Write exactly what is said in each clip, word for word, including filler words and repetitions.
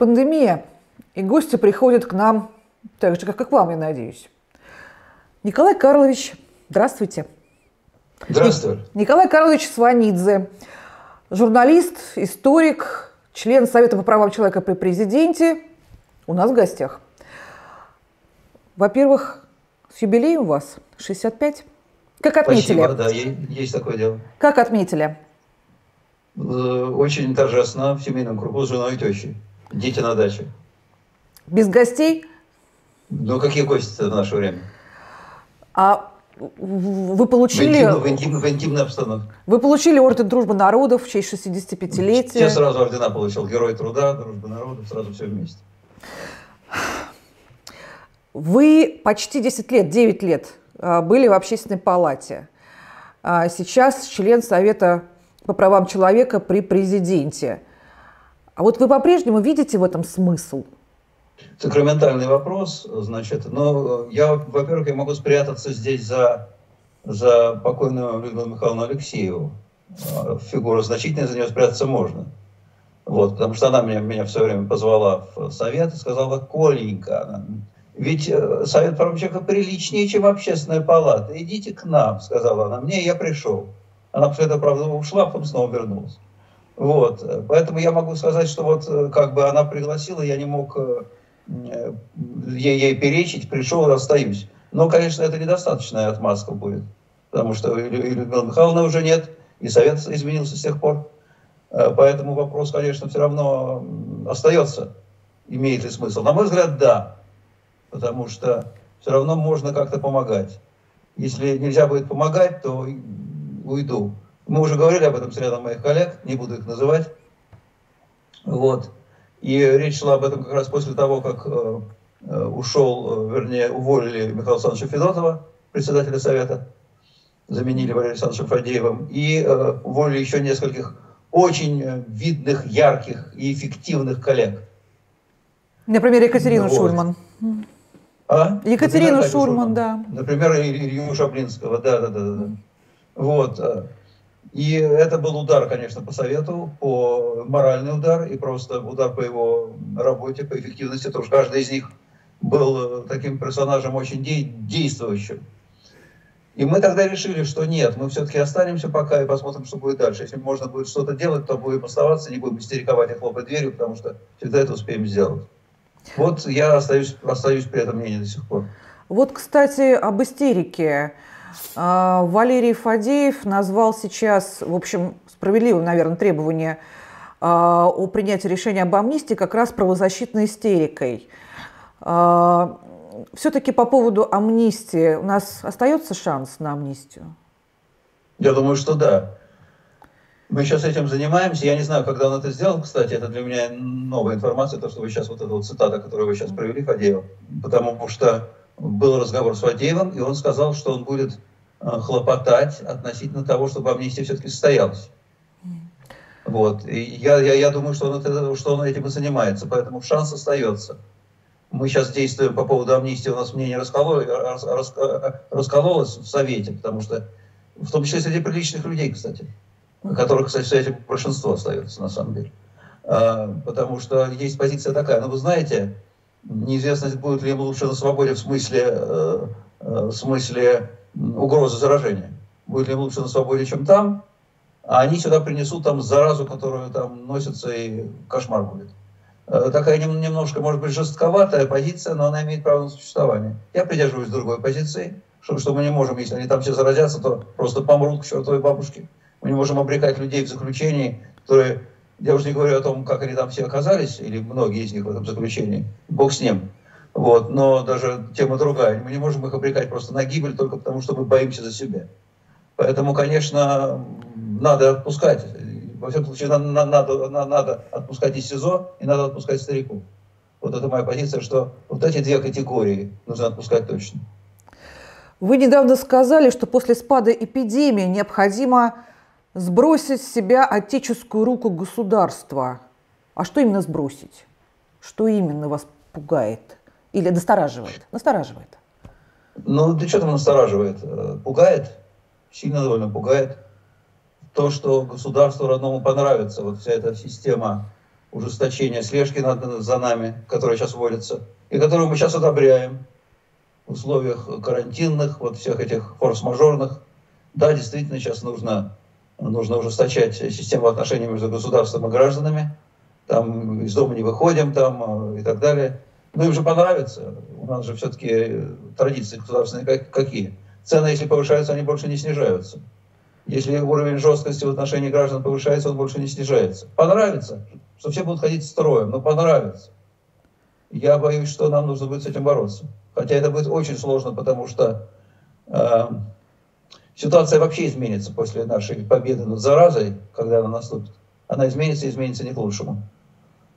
Пандемия, и гости приходят к нам так же, как и к вам, я надеюсь. Николай Карлович, здравствуйте. Здравствуйте. Николай Карлович Сванидзе, журналист, историк, член Совета по правам человека при президенте, у нас в гостях. Во-первых, с юбилеем вас, шестьдесят пять. Как отметили? Спасибо, да, есть такое дело. Как отметили? Очень торжественно, в семейном кругу, с женой и тещей. Дети на даче. Без гостей? Ну, какие гости в наше время? А вы получили... В интимной, в интимной обстановке. Вы получили орден Дружбы народов в честь шестидесятипятилетия. Я сразу ордена получил. Герой труда, Дружбы народов, сразу все вместе. Вы почти десять лет, девять лет были в Общественной палате. Сейчас член Совета по правам человека при президенте. А вот вы по-прежнему видите в этом смысл? Сакраментальный вопрос, значит, но я, во-первых, я могу спрятаться здесь за, за покойную Людмилу Михайловну Алексееву. Фигура значительная, за нее спрятаться можно. Вот, потому что она меня, меня в свое время позвала в совет и сказала: Коленька, ведь Совет по правам человека приличнее, чем Общественная палата. Идите к нам, сказала она мне, и я пришел. Она после этого, правда, ушла, потом снова вернулась. Вот, поэтому я могу сказать, что вот как бы она пригласила, я не мог... Ей, ей перечить, пришел, остаюсь. Но, конечно, это недостаточная отмазка будет, потому что и Людмила Михайловна уже нет, и Совет изменился с тех пор. Поэтому вопрос, конечно, все равно остается, имеет ли смысл. На мой взгляд, да, потому что все равно можно как-то помогать. Если нельзя будет помогать, то уйду. Мы уже говорили об этом с рядом моих коллег, не буду их называть. Вот. И речь шла об этом как раз после того, как ушел, вернее, уволили Михаила Александровича Федотова, председателя Совета, заменили Валерия Александровича Фадеевым, и уволили еще нескольких очень видных, ярких и эффективных коллег. Например, Екатерину вот. Шульман. А? Екатерину Например, Шульман, да. Например, Илью Шаблинского, да-да-да. Вот. И это был удар, конечно, по Совету, по моральный удар и просто удар по его работе, по эффективности, потому что каждый из них был таким персонажем очень действующим. И мы тогда решили, что нет, мы все-таки останемся пока и посмотрим, что будет дальше. Если можно будет что-то делать, то будем оставаться, не будем истериковать и хлопать дверью, потому что всегда это успеем сделать. Вот я остаюсь, остаюсь при этом мнении до сих пор. Вот, кстати, об истерике. Валерий Фадеев назвал сейчас, в общем, справедливым, наверное, требование о принятии решения об амнистии как раз правозащитной истерикой. Все-таки по поводу амнистии у нас остается шанс на амнистию? Я думаю, что да. Мы сейчас этим занимаемся. Я не знаю, когда он это сделал, кстати, это для меня новая информация, то, что вы сейчас, вот эта вот цитата, которую вы сейчас привели, Фадеева, потому что был разговор с Фадеевым, и он сказал, что он будет хлопотать относительно того, чтобы амнистия все-таки состоялась. Вот. И я, я, я думаю, что он, это, что он этим и занимается, поэтому шанс остается. Мы сейчас действуем по поводу амнистии, у нас мнение раскололось, рас, рас, раскололось в Совете, потому что, в том числе среди приличных людей, кстати, которых, кстати, в Совете большинство остается, на самом деле. А, потому что есть позиция такая, но вы знаете... Неизвестность, будет ли им лучше на свободе в смысле, э, в смысле угрозы заражения. Будет ли им лучше на свободе, чем там, а они сюда принесут там заразу, которую там носится, и кошмар будет. Э, такая немножко, может быть, жестковатая позиция, но она имеет право на существование. Я придерживаюсь другой позиции, что, что мы не можем, если они там все заразятся, то просто помрут к чертовой бабушке. Мы не можем обрекать людей в заключении, которые... Я уже не говорю о том, как они там все оказались, или многие из них в этом заключении. Бог с ним. Вот. Но даже тема другая. Мы не можем их обрекать просто на гибель, только потому что мы боимся за себя. Поэтому, конечно, надо отпускать. Во всяком случае, надо, надо, надо отпускать из СИЗО и надо отпускать стариков. Вот это моя позиция, что вот эти две категории нужно отпускать точно. Вы недавно сказали, что после спада эпидемии необходимо... сбросить с себя отеческую руку государства. А что именно сбросить? Что именно вас пугает? Или настораживает? Настораживает. Ну, да что там настораживает? Пугает. Сильно довольно пугает. То, что государству родному понравится. Вот вся эта система ужесточения слежки над, за нами, которая сейчас вводится, и которую мы сейчас одобряем в условиях карантинных, вот всех этих форс-мажорных. Да, действительно, сейчас нужно, нужно ужесточать систему отношений между государством и гражданами. Там из дома не выходим, там и так далее. Ну, им же понравится. У нас же все-таки традиции государственные какие? Цены, если повышаются, они больше не снижаются. Если уровень жесткости в отношении граждан повышается, он больше не снижается. Понравится, что все будут ходить строем, но понравится. Я боюсь, что нам нужно будет с этим бороться. Хотя это будет очень сложно, потому что э, ситуация вообще изменится после нашей победы над заразой, когда она наступит. Она изменится и изменится не к лучшему.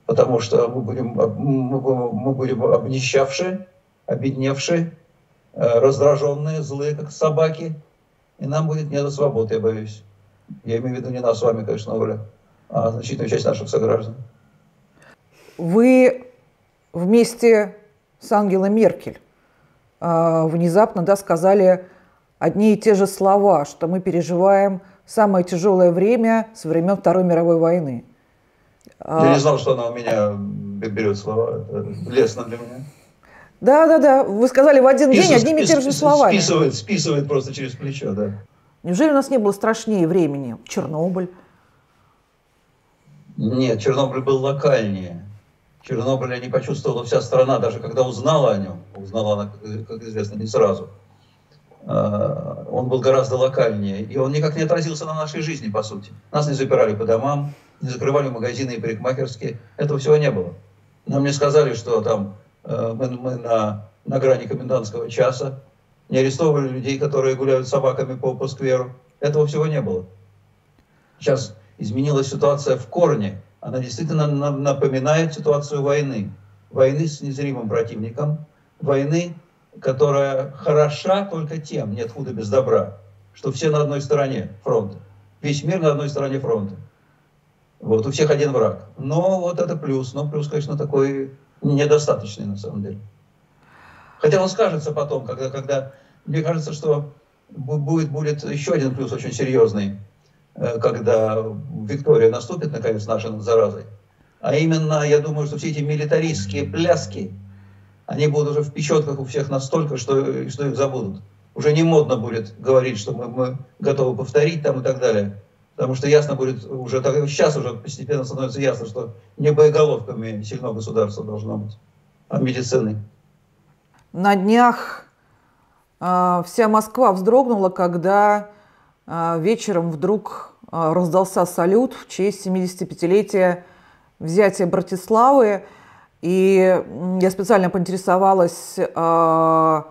Потому что мы будем, мы будем обнищавшие, обедневшие, раздраженные, злые, как собаки. И нам будет не до свободы, я боюсь. Я имею в виду не нас с вами, конечно, Оля, а значительную часть наших сограждан. Вы вместе с Ангелой Меркель внезапно, да, сказали одни и те же слова, что мы переживаем самое тяжелое время со времен Второй мировой войны. Я не знал, что она у меня берет слова. Это лестно для меня. Да, да, да. Вы сказали в один Спис... день одними и теми же словами. Списывает, списывает просто через плечо, да. Неужели у нас не было страшнее времени? Чернобыль? Нет, Чернобыль был локальнее. Чернобыль не почувствовала вся страна, даже когда узнала о нем. Узнала она, как известно, не сразу. Он был гораздо локальнее. И он никак не отразился на нашей жизни, по сути. Нас не запирали по домам, не закрывали магазины и парикмахерские. Этого всего не было. Нам не сказали, что там мы, мы на, на грани комендантского часа. Не арестовывали людей, которые гуляют с собаками по, по скверу. Этого всего не было. Сейчас изменилась ситуация в корне. Она действительно напоминает ситуацию войны. Войны с незримым противником. Войны, которая хороша только тем, нет худа без добра, что все на одной стороне фронта. Весь мир на одной стороне фронта. Вот, у всех один враг. Но вот это плюс. Но плюс, конечно, такой недостаточный, на самом деле. Хотя он скажется потом, когда, когда... Мне кажется, что будет, будет еще один плюс очень серьезный, когда Виктория наступит, наконец, нашей над заразой. А именно, я думаю, что все эти милитаристские пляски, они будут уже в печетках у всех настолько, что, что их забудут. Уже не модно будет говорить, что мы, мы готовы повторить там и так далее. Потому что ясно будет уже, сейчас уже постепенно становится ясно, что не боеголовками сильно государство должно быть, а медициной. На днях э, вся Москва вздрогнула, когда э, вечером вдруг э, раздался салют в честь семидесятипятилетия взятия Братиславы. И я специально поинтересовалась э,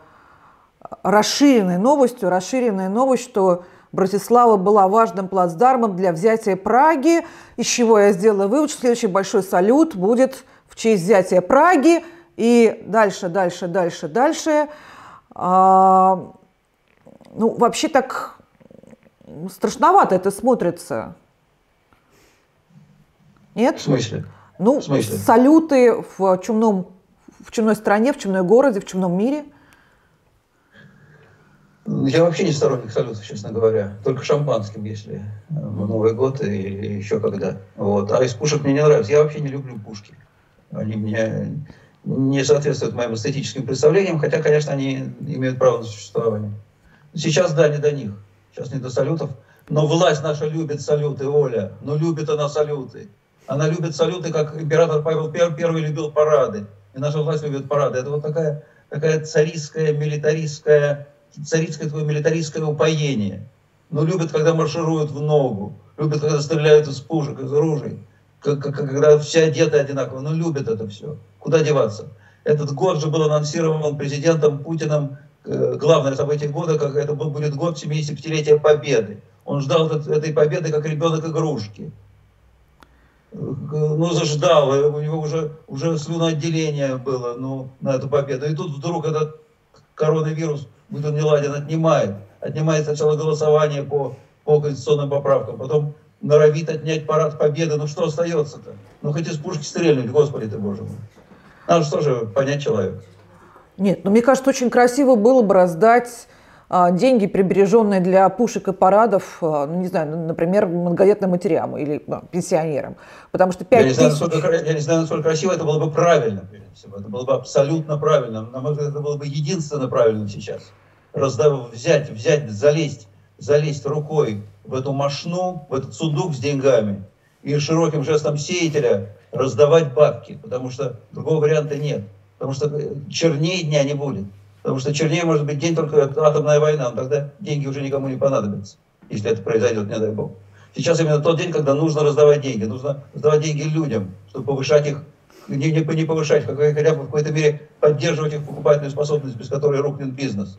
расширенной новостью, расширенной новостью, что Братислава была важным плацдармом для взятия Праги, из чего я сделала вывод, что следующий большой салют будет в честь взятия Праги. И дальше, дальше, дальше, дальше. А, ну, вообще так страшновато это смотрится. Нет? В смысле? Ну, в смысле? Салюты в чумном, в чумной стране, в чумной городе, в чумном мире. Я вообще не сторонник салютов, честно говоря. Только шампанским, если в Новый год и, и еще когда. Вот. А из пушек мне не нравится. Я вообще не люблю пушки. Они мне не соответствуют моим эстетическим представлениям, хотя, конечно, они имеют право на существование. Сейчас, да, не до них. Сейчас не до салютов. Но власть наша любит салюты, Оля. Но любит она салюты. Она любит салюты, как император Павел Первый любил парады. И наша власть любит парады. Это вот такая, такая царистская, милитаристская... царицкое твое милитаристское упоение. Но любят, когда маршируют в ногу, любят, когда стреляют из пушек, из ружей, когда все одеты одинаково. Но любят это все. Куда деваться? Этот год же был анонсирован президентом Путиным. Главное событие года, как это будет год семидесятипятилетия Победы. Он ждал этой победы, как ребенок игрушки. Ну, заждал. У него уже, уже слюноотделение было, ну, на эту победу. И тут вдруг этот коронавирус, будь он неладен, отнимает. Отнимает сначала голосование по, по конституционным поправкам, потом норовит отнять парад победы. Ну что остается-то? Ну хоть из пушки стрельнуть, господи ты, боже мой. Надо что же понять человека. Нет, ну мне кажется, очень красиво было бы раздать деньги, прибереженные для пушек и парадов, не знаю, например, многодетным матерям или ну, пенсионерам. Потому что пять тысяч... Я не знаю, насколько, я не знаю, насколько красиво, это было бы правильно, прежде всего. Это было бы абсолютно правильно. На мой взгляд, это было бы единственно правильно сейчас. Раздав... Взять, взять, залезть, залезть рукой в эту мошну, в этот сундук с деньгами и широким жестом сеятеля раздавать бабки, потому что другого варианта нет. Потому что чернее дня не будет. Потому что чернее может быть день только атомная война, но тогда деньги уже никому не понадобятся, если это произойдет, не дай бог. Сейчас именно тот день, когда нужно раздавать деньги. Нужно раздавать деньги людям, чтобы повышать их, не, не повышать, хотя бы в какой-то мере поддерживать их покупательную способность, без которой рухнет бизнес.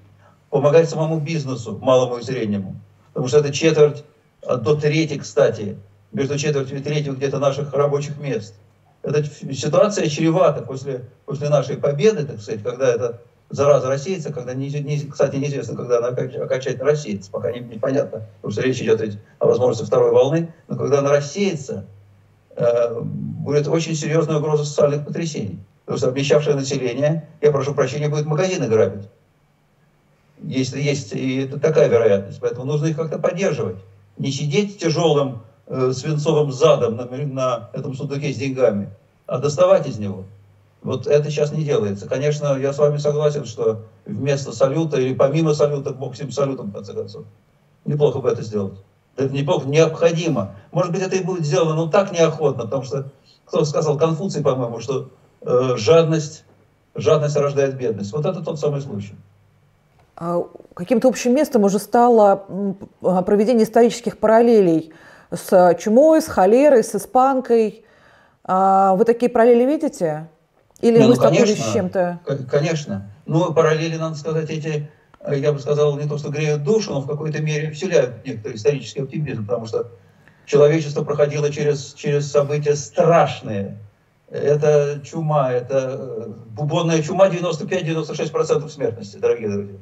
Помогать самому бизнесу, малому и среднему. Потому что это четверть, до трети, кстати, между четвертью и третью где-то наших рабочих мест. Эта ситуация чревата после, после нашей победы, так сказать, когда эта зараза рассеется, когда, не, не, кстати, неизвестно, когда она окончательно рассеется, пока не, непонятно, потому что речь идет ведь о возможности второй волны, но когда она рассеется, э, будет очень серьезная угроза социальных потрясений. Потому что обнищавшее население, я прошу прощения, будет магазины грабить. Если есть и это такая вероятность, поэтому нужно их как-то поддерживать. Не сидеть тяжелым э, свинцовым задом на, на этом сундуке с деньгами, а доставать из него. Вот это сейчас не делается. Конечно, я с вами согласен, что вместо салюта или помимо салюта, бог всем салютом, в конце концов, неплохо бы это сделать. Это неплохо, необходимо. Может быть, это и будет сделано, но так неохотно, потому что, кто сказал, Конфуций, по-моему, что э, жадность, жадность рождает бедность. Вот это тот самый случай. Каким-то общим местом уже стало проведение исторических параллелей с чумой, с холерой, с испанкой. Вы такие параллели видите? Или не, вы ну, столкнулись с чем-то? Конечно. Но параллели, надо сказать, эти, я бы сказал, не то что греют душу, но в какой-то мере вселяют некоторый исторический оптимизм, потому что человечество проходило через, через события страшные. Это чума, это бубонная чума, девяносто пять — девяносто шесть процентов смертности, дорогие друзья.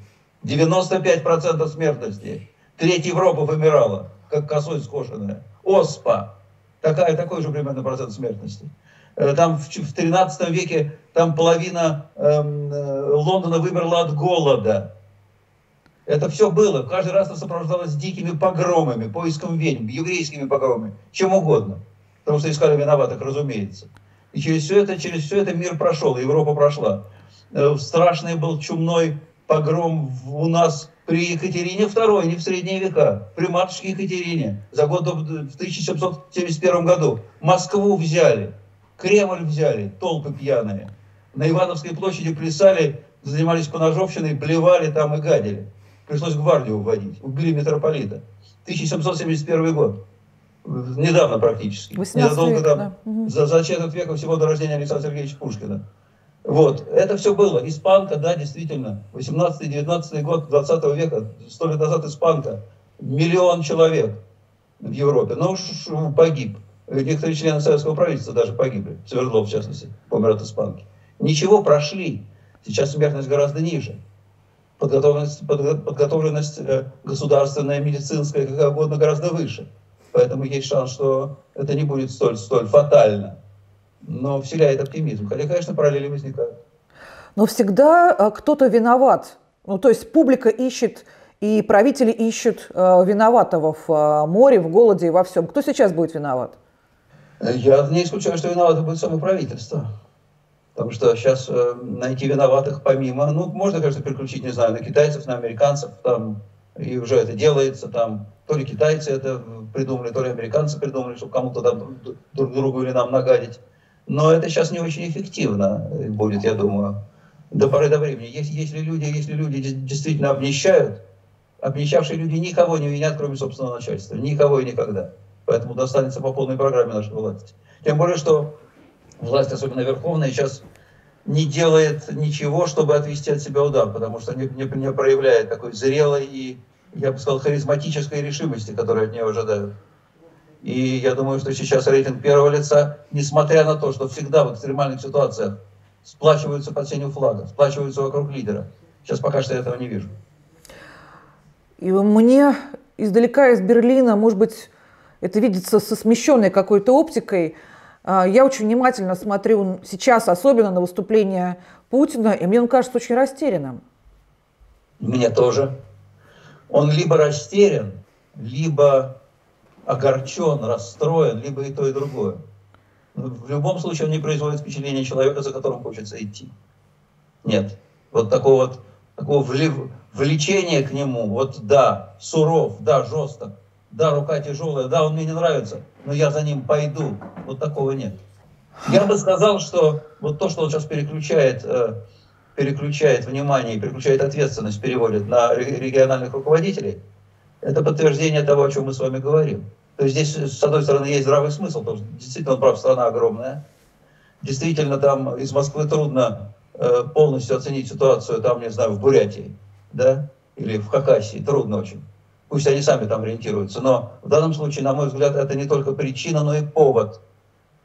девяносто пять процентов смертности. Треть Европы вымирала, как косой скошенная. Оспа. Такая, такой же примерно процент смертности. Там в тринадцатом веке там половина эм, Лондона вымерла от голода. Это все было. Каждый раз это сопровождалось дикими погромами, поиском ведьм, еврейскими погромами, чем угодно. Потому что искали виноватых, разумеется. И через все это, через все это мир прошел, Европа прошла. Страшный был чумной погром у нас при Екатерине Второй, не в средние века, при матушке Екатерине, за год в тысяча семьсот семьдесят первом году. Москву взяли, Кремль взяли, толпы пьяные. На Ивановской площади плясали, занимались поножовщиной, блевали там и гадили. Пришлось гвардию вводить, убили митрополита. тысяча семьсот семьдесят первый год. Недавно практически. Незадолго там, да. угу. за, за четверть века всего до рождения Александра Сергеевича Пушкина. Вот. Это все было. Испанка, да, действительно. восемнадцатый-девятнадцатый год двадцатого века, сто лет назад испанка. Миллион человек в Европе. Ну, погиб. Некоторые члены советского правительства даже погибли. Свердлов, в частности, помер от испанки. Ничего, прошли. Сейчас смертность гораздо ниже. Подготовленность, под, подготовленность государственная, медицинская, как угодно, гораздо выше. Поэтому есть шанс, что это не будет столь, столь фатально. Но вселяет оптимизм. Хотя, конечно, параллели возникают. Но всегда кто-то виноват. Ну, то есть публика ищет, и правители ищут виноватого в море, в голоде и во всем. Кто сейчас будет виноват? Я не исключаю, что виновато будет само правительство. Потому что сейчас найти виноватых помимо... Ну, можно, конечно, переключить, не знаю, на китайцев, на американцев, там... И уже это делается, там, то ли китайцы это придумали, то ли американцы придумали, чтобы кому-то там друг другу или нам нагадить. Но это сейчас не очень эффективно будет, я думаю, до поры до времени. Если, если, люди, если люди действительно обнищают, обнищавшие люди никого не винят, кроме собственного начальства. Никого и никогда. Поэтому достанется по полной программе нашей власти. Тем более, что власть, особенно верховная, сейчас... не делает ничего, чтобы отвести от себя удар, потому что не, не, не проявляет такой зрелой и, я бы сказал, харизматической решимости, которую от нее ожидают. И я думаю, что сейчас рейтинг первого лица, несмотря на то, что всегда в экстремальных ситуациях сплачиваются под сенью флага, сплачиваются вокруг лидера. Сейчас пока что я этого не вижу. И мне издалека, из Берлина, может быть, это видится со смещенной какой-то оптикой. Я очень внимательно смотрю сейчас, особенно на выступление Путина, и мне он кажется очень растерянным. Мне тоже. он либо растерян, либо огорчен, расстроен, либо и то, и другое. В любом случае он не производит впечатление человека, за которым хочется идти. Нет. Вот такого, вот, такого влечения к нему, вот да, суров, да, жесток, да, рука тяжелая, да, он мне не нравится, но я за ним пойду. Вот такого нет. Я бы сказал, что вот то, что он сейчас переключает, переключает внимание, переключает ответственность, переводит на региональных руководителей, это подтверждение того, о чем мы с вами говорим. То есть здесь, с одной стороны, есть здравый смысл, потому что действительно, он прав, страна огромная. Действительно, там из Москвы трудно э, полностью оценить ситуацию, там, не знаю, в Бурятии, да, или в Хакасии, трудно очень. Пусть они сами там ориентируются, но в данном случае, на мой взгляд, это не только причина, но и повод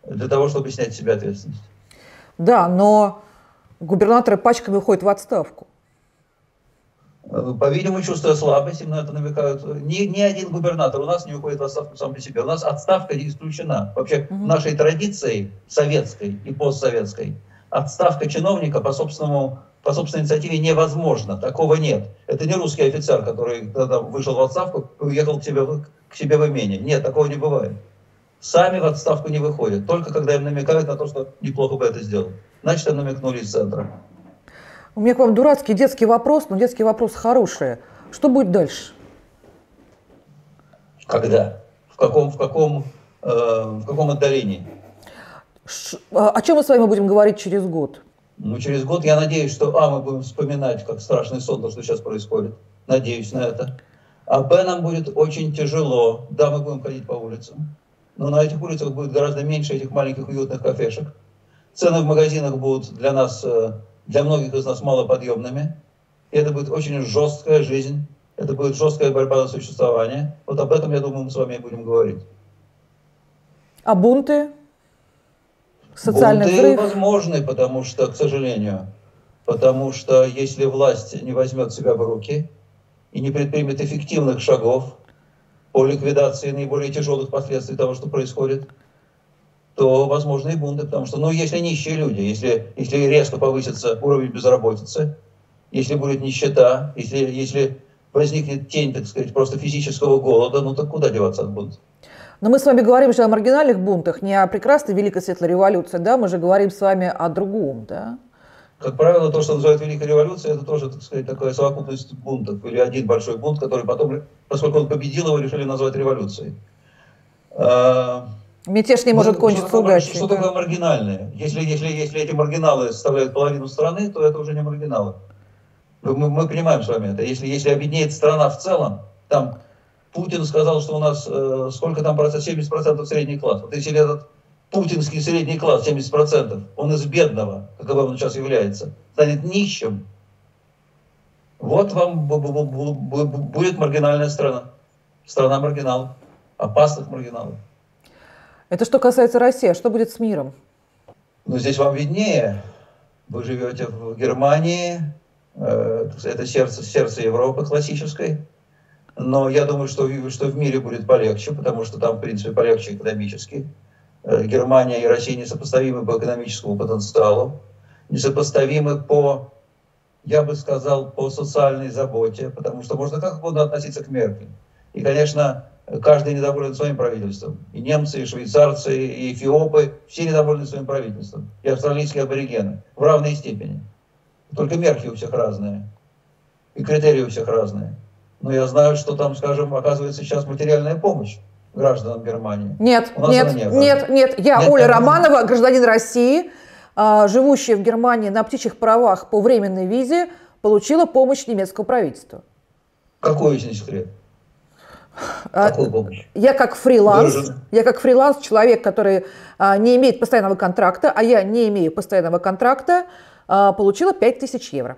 для того, чтобы снять с себя ответственность. Да, но губернаторы пачками уходят в отставку. По-видимому, чувствуя слабость, им на это намекают. Ни, ни один губернатор у нас не уходит в отставку сам по себе. У нас отставка исключена. Вообще, угу. Нашей традиции советской и постсоветской отставка чиновника по, собственному, по собственной инициативе невозможна. Такого нет. Это не русский офицер, который когда вышел в отставку и уехал к себе, к себе в имение. Нет, такого не бывает. Сами в отставку не выходят. Только когда им намекают на то, что неплохо бы это сделать. Значит, они намекнули из центра. У меня к вам дурацкий детский вопрос, но детский вопрос хороший. Что будет дальше? Когда? В каком, в каком, э, в каком отдалении? Ш- о чем мы с вами будем говорить через год? Ну, через год я надеюсь, что а, мы будем вспоминать, как страшный сон, то, что сейчас происходит. Надеюсь на это. А б, нам будет очень тяжело. Да, мы будем ходить по улицам. Но на этих улицах будет гораздо меньше этих маленьких уютных кафешек. Цены в магазинах будут для нас... Э, для многих из нас малоподъемными. И это будет очень жесткая жизнь, это будет жесткая борьба за существование. Вот об этом, я думаю, мы с вами и будем говорить. А бунты? Социальный бунты взрыв? Возможны, потому что, к сожалению, потому что если власть не возьмет себя в руки и не предпримет эффективных шагов по ликвидации наиболее тяжелых последствий того, что происходит, то возможны и бунты, потому что, ну, если нищие люди, если, если резко повысится уровень безработицы, если будет нищета, если, если возникнет тень, так сказать, просто физического голода, ну, так куда деваться от бунта? Но мы с вами говорим же о маргинальных бунтах, не о прекрасной Великой Светлой Революции, да, мы же говорим с вами о другом, да? Как правило, то, что называют Великой Революцией, это тоже, так сказать, такая совокупность бунтов, или один большой бунт, который потом, поскольку он победил, его решили назвать революцией. Мятеж не может кончиться удачей. Что такое маргинальное? Если, если, если эти маргиналы составляют половину страны, то это уже не маргиналы. Мы, мы понимаем с вами это. Если, если объединяет страна в целом, там Путин сказал, что у нас э, сколько там процентов? семьдесят процентов средний класс. Вот если этот путинский средний класс, семьдесят процентов, он из бедного, каковым он сейчас является, станет нищим, вот вам будет маргинальная страна. Страна маргиналов, опасных маргиналов. Это что касается России. Что будет с миром? Ну, здесь вам виднее. Вы живете в Германии. Это сердце, сердце Европы классической. Но я думаю, что, что в мире будет полегче, потому что там, в принципе, полегче экономически. Германия и Россия несопоставимы по экономическому потенциалу. Несопоставимы по, я бы сказал, по социальной заботе. Потому что можно как угодно относиться к Меркель. И, конечно... Каждый недоволен своим правительством. И немцы, и швейцарцы, и эфиопы. Все недовольны своим правительством. И австралийские аборигены. В равной степени. Только мерки у всех разные. И критерии у всех разные. Но я знаю, что там, скажем, оказывается сейчас материальная помощь гражданам Германии. Нет, нет, нет, нет, нет. Я нет, Оля Романова, гражданин России, живущая в Германии на птичьих правах по временной визе, получила помощь немецкого правительства. Какой из них секрет? А, я как фриланс, Дружина. я как фриланс человек, который а, не имеет постоянного контракта, а я не имею постоянного контракта, а, получила пять тысяч евро.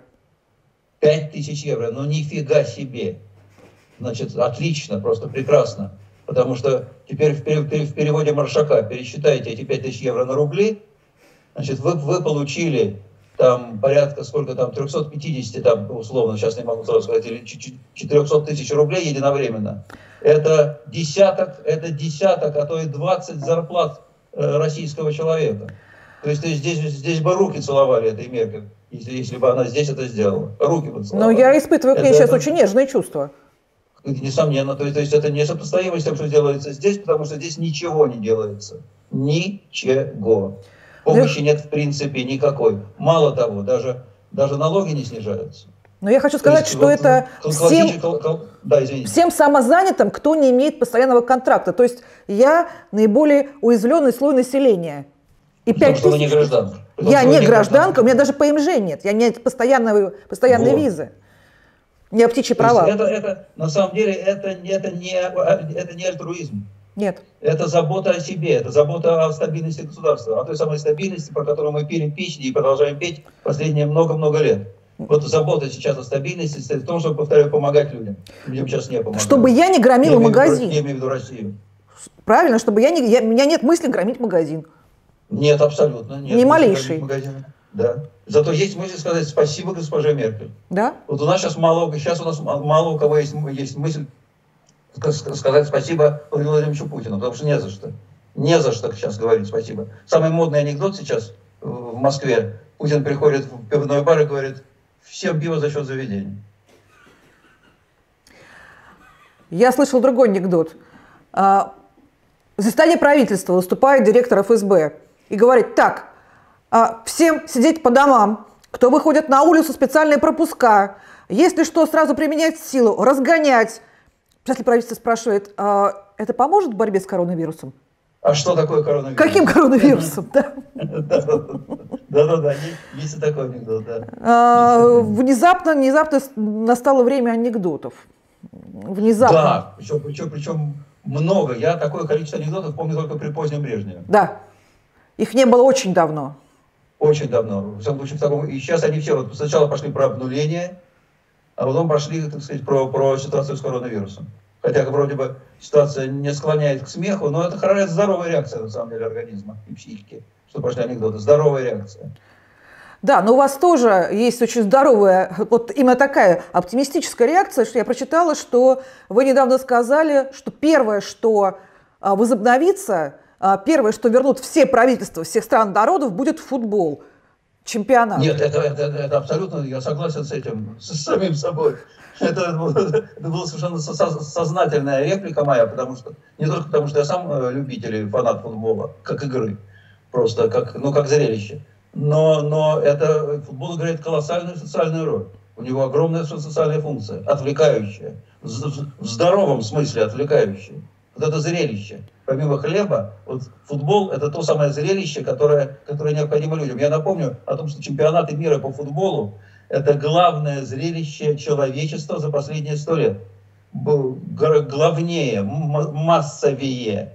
пять тысяч евро, ну нифига себе. Значит, отлично, просто прекрасно. Потому что теперь в, в переводе Маршака пересчитайте эти пять тысяч евро на рубли, значит, вы, вы получили там порядка, сколько там, триста пятьдесят, там, условно, сейчас не могу сразу сказать, или четыреста тысяч рублей единовременно. Это десяток, это десяток, а то и двадцать зарплат э, российского человека. То есть, то есть здесь, здесь бы руки целовали этой Меркель, если, если бы она здесь это сделала. Руки бы целовали. Но я испытываю к ней это, сейчас это... очень нежные чувства. несомненно. То есть, то есть это несопоставимо с тем, что делается здесь, потому что здесь ничего не делается. Ничего. Помощи нет в принципе никакой. Мало того, даже, даже налоги не снижаются. Но я хочу сказать, есть, что это всем, да, всем самозанятым, кто не имеет постоянного контракта. То есть я наиболее уязвленный слой населения. И потому что вы не гражданка. Потому я не, не гражданка, гражданка, у меня даже ПМЖ нет, я не постоянной, постоянной вот. визы. Не птичьи права. Это, это, на самом деле это, это, не, это не альтруизм. Нет. Это забота о себе, это забота о стабильности государства, о той самой стабильности, про которую мы пили песни и продолжаем петь последние много-много лет. Вот забота сейчас о стабильности, в том, чтобы, повторяю, помогать людям. Людям сейчас не помогать. Чтобы я не громила я магазин. Я имею в виду Россию. Правильно, чтобы я не... Я, у меня нет мысли громить магазин. Нет, абсолютно. Нет, ни малейший. Да. Зато есть мысль сказать спасибо госпоже Меркель. Да. Вот у нас сейчас мало, сейчас у нас мало у кого есть, есть мысль сказать спасибо Владимиру Владимировичу Путину, потому что не за что. Не за что сейчас говорить спасибо. Самый модный анекдот сейчас в Москве. Путин приходит в пивной бар и говорит: всем пиво за счет заведения. Я слышал другой анекдот. В заседании правительства выступает директор эф эс бэ и говорит: так, всем сидеть по домам, кто выходит на улицу, специальные пропуска, если что, сразу применять силу, разгонять. Если правительство спрашивает, это поможет в борьбе с коронавирусом? А что такое коронавирус? Каким коронавирусом? Да-да-да, есть такой анекдот. Внезапно внезапно настало время анекдотов. Внезапно. Да, причем много. Я такое количество анекдотов помню только при позднем Брежневе. Да, их не было очень давно. Очень давно. И сейчас они все сначала пошли про обнуление, а потом пошли, так сказать, про ситуацию с коронавирусом. Хотя вроде бы ситуация не склоняет к смеху, но это хорошая здоровая реакция, на самом деле, организма и психики, что пошли анекдоты. Здоровая реакция. Да, но у вас тоже есть очень здоровая, вот именно такая оптимистическая реакция, что я прочитала, что вы недавно сказали, что первое, что возобновится, первое, что вернут все правительства всех стран народов, будет футбол. Чемпионат. Нет, это, это, это абсолютно, я согласен с этим, с, с самим собой. Это, это была совершенно сознательная реплика моя, потому что, не только потому, что я сам любитель и фанат футбола, как игры, просто как, ну, как зрелище. Но, но это, футбол играет колоссальную социальную роль. У него огромная социальная функция, отвлекающая, в здоровом смысле отвлекающая. Вот это зрелище. Помимо хлеба, вот футбол – это то самое зрелище, которое, которое необходимо людям. Я напомню о том, что чемпионаты мира по футболу – это главное зрелище человечества за последние сто лет. Главнее, массовее,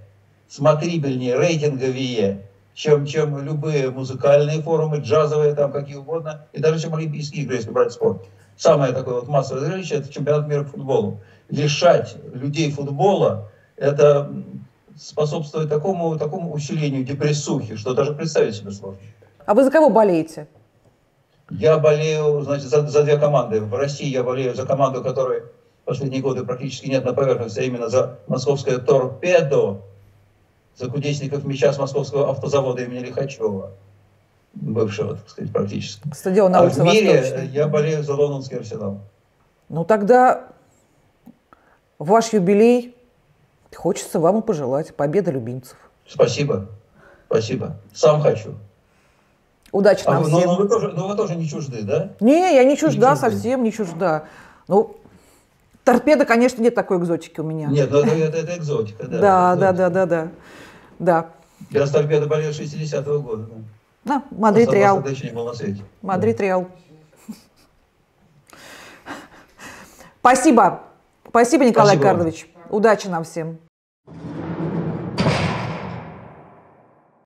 смотрибельнее, рейтинговее, чем, чем любые музыкальные форумы, джазовые, там какие угодно, и даже чем Олимпийские игры, если брать спорт. Самое такое вот массовое зрелище – это чемпионат мира по футболу. Лишать людей футбола – это способствует такому, такому усилению депрессухи, что даже представить себе сложно. А вы за кого болеете? Я болею, значит, за, за две команды. В России я болею за команду, которой в последние годы практически нет на поверхности, а именно за московское «Торпедо», за кудесников мяча с московского автозавода имени Лихачева, бывшего, так сказать, практически. Стадион на улице Восточной. А в мире я болею за лондонский «Арсенал». Ну тогда ваш юбилей... Хочется вам и пожелать победы любимцев. Спасибо. Спасибо. Сам хочу. Удачи нам а вы, всем. Но, но, вы тоже, но вы тоже не чужды, да? Не, я не чужда, не совсем не чужда. Ну, «Торпедо», конечно, нет такой экзотики у меня. Нет, но это, это, это экзотика, да. Да, да, да, да, да, да. Я с «Торпедо» болел шестидесятого года. Да, да, Мадрид Реал. Мадрид Реал. Спасибо. Спасибо, Николай Карлович. Удачи нам всем.